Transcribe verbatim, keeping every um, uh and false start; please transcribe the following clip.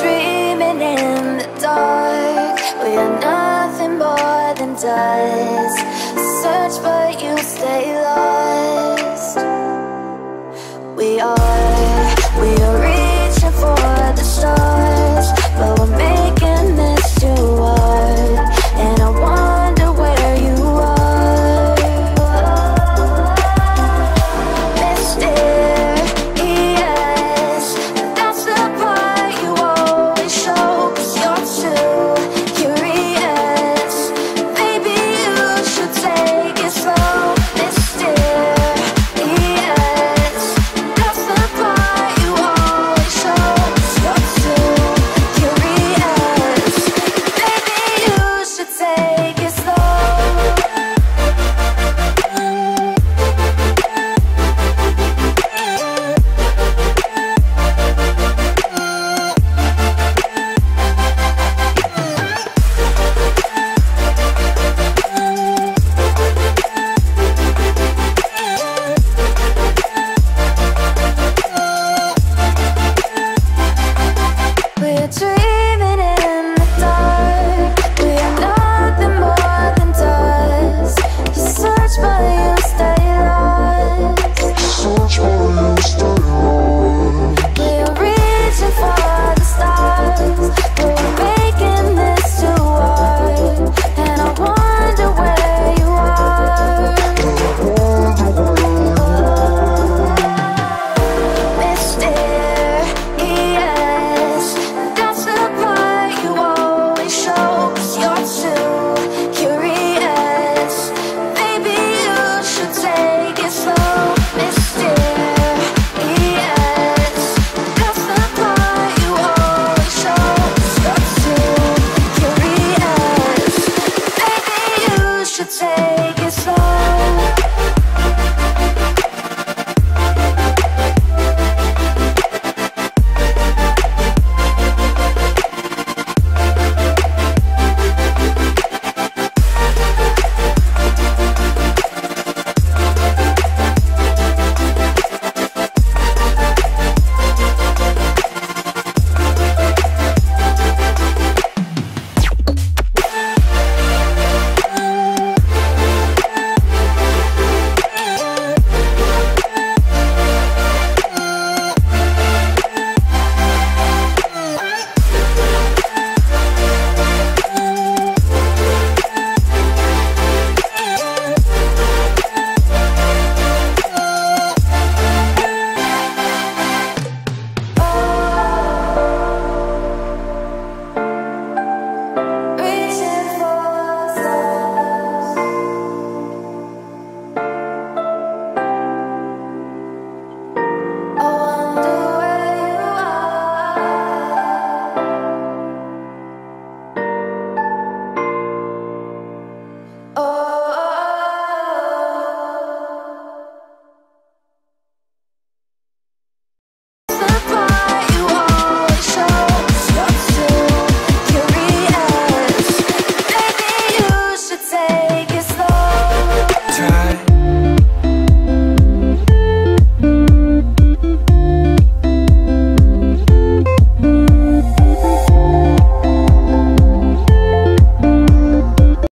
Dreaming in the dark, we are nothing more than dust. Search but you stay lost. We are